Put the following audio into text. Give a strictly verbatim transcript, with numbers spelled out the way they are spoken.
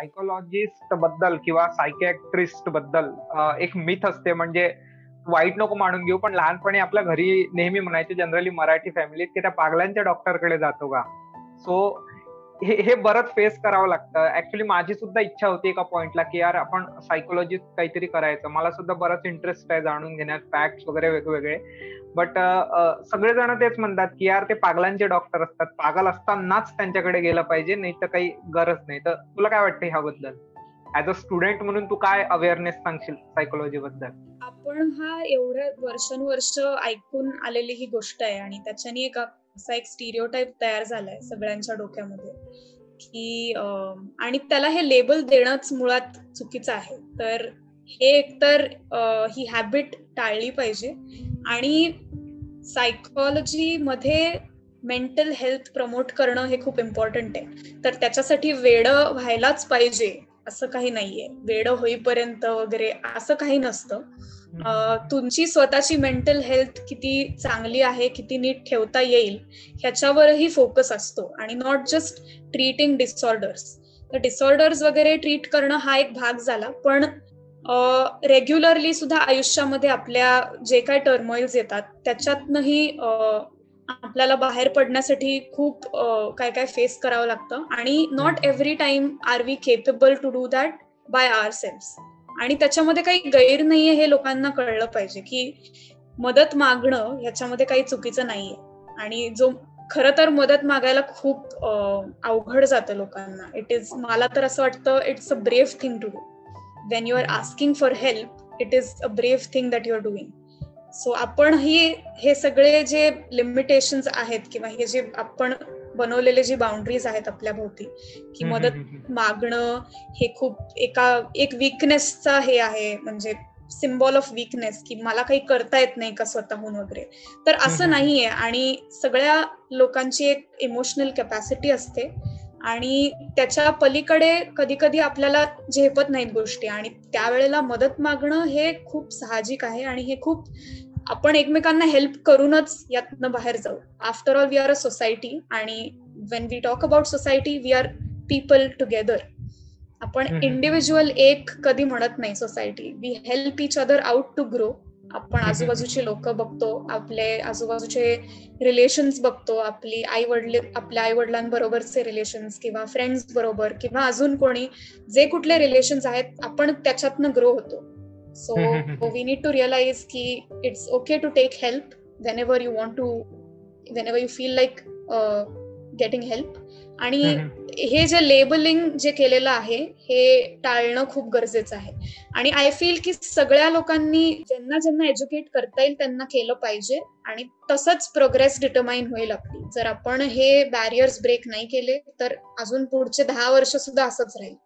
Psychologist बद्दल किंवा psychiatrist बद्दल एक मिथ असते, म्हणजे वाईट नको मानून घेऊ, पण लहानपणी आपल्या घरी नेहमी म्हणायचे जनरली मराठी फॅमिलीत की त्या पागलांच्या डॉक्टरकडे जातो का. सो हे हे बरंच फेस करावं लागतं. ऍक्च्युली माझी सुद्धा इच्छा होती एका पॉइंटला की यार आपण सायकोलॉजिस्ट काहीतरी करायचं, मला सुद्धा बराच इंटरेस्ट आहे जाणून घेण्यात, फॅक्ट्स वगैरे वेगवेगळे. बट सगळेजण तेच म्हणतात की यार ते पागलांचे डॉक्टर असतात, पागल असतानाच त्यांच्याकडे गेलं पाहिजे, नाही तर काही गरज नाही. तर तुला काय वाटतं ह्याबद्दल? ऍज अ स्टुडंट म्हणून तू काय अवेअरनेस सांगशील सायकोलॉजी बद्दल? आपण हा एवढ्या वर्षानुवर्ष ऐकून आलेली ही गोष्ट आहे आणि त्याच्याने एक असा एक स्टिरियोटाइप तयार झालाय सगळ्यांच्या डोक्यामध्ये की, आणि त्याला हे लेबल देणंच मुळात चुकीचं आहे. तर हे एकतर ही हॅबिट टाळली पाहिजे. आणि सायकोलॉजी मध्ये मेंटल हेल्थ प्रमोट करणं हे खूप इम्पॉर्टंट आहे, तर त्याच्यासाठी वेडं व्हायलाच पाहिजे असं काही नाहीये, वेडं होईपर्यंत वगैरे असं काही नसतं. तुमची स्वतःची मेंटल हेल्थ किती चांगली आहे, किती नीट ठेवता येईल ह्याच्यावरही फोकस असतो, आणि नॉट जस्ट ट्रीटिंग डिसऑर्डर्स. तर डिसऑर्डर्स वगैरे ट्रीट करणं हा एक भाग झाला, पण रेग्युलरली सुद्धा आयुष्यामध्ये आपल्या जे काय टर्मॉइल्स येतात त्याच्यातनंही आपल्याला बाहेर पडण्यासाठी खूप काय काय फेस करावं लागतं, आणि not every time are we capable to do that by ourselves. आणि त्याच्यामध्ये काही गैर नाहीये हे लोकांना कळलं पाहिजे की मदत मागणं ह्याच्यामध्ये काही चुकीचं नाहीये, आणि जो खरं तर मदत मागायला खूप अवघड जातं लोकांना. इट इज, मला तर असं वाटतं it's a brave thing to do when you are asking for help. It is a brave thing that you are doing. So आपण ही हे सगळे जे लिमिटेशन्स आहेत किंवा हे जे आपण बनवलेले जे बाउंड्रीज आहेत आपल्या भोवती की मदत मागणं हे खूप एका एक वीकनेसचा हे आहे, म्हणजे सिम्बॉल ऑफ वीकनेस की मला काही करता येत नाही का स्वतःहून वगैरे, तर असं नाहीये. आणि सगळ्या लोकांची एक इमोशनल कॅपॅसिटी असते आणि त्याच्या पलीकडे कधी कधी आपल्याला झेपत नाहीत गोष्टी, आणि त्यावेळेला मदत मागणं हे खूप साहजिक आहे आणि हे खूप आपण एकमेकांना हेल्प करूनच यातनं बाहेर जाऊ. After all we are a society, आणि when we talk about society we are people together. आपण इंडिव्हिज्युअल एक कधी म्हणत नाही society, we help each other out to grow. आपण आजूबाजूचे लोक बघतो, आपले आजूबाजूचे रिलेशन्स बघतो, आपली आई वडील आपल्या आई वडिलांबरोबरचे रिलेशन्स किंवा फ्रेंड्स बरोबर किंवा अजून कोणी जे कुठले रिलेशन्स आहेत आपण त्याच्यातनं ग्रो होतो. So we need to realise की it's okay to take help whenever you want to, whenever you feel like getting help. आणि हे जे लेबलिंग जे केलेलं आहे हे टाळणं खूप गरजेचं आहे. आणि आय फील की सगळ्या लोकांनी ज्यांना ज्यांना एज्युकेट करता येईल त्यांना केलं पाहिजे, आणि तसंच प्रोग्रेस डिटरमाइन होईल आपली. जर आपण हे बॅरियर्स ब्रेक नाही केले तर अजून पुढचे दहा वर्ष सुद्धा असंच राहील.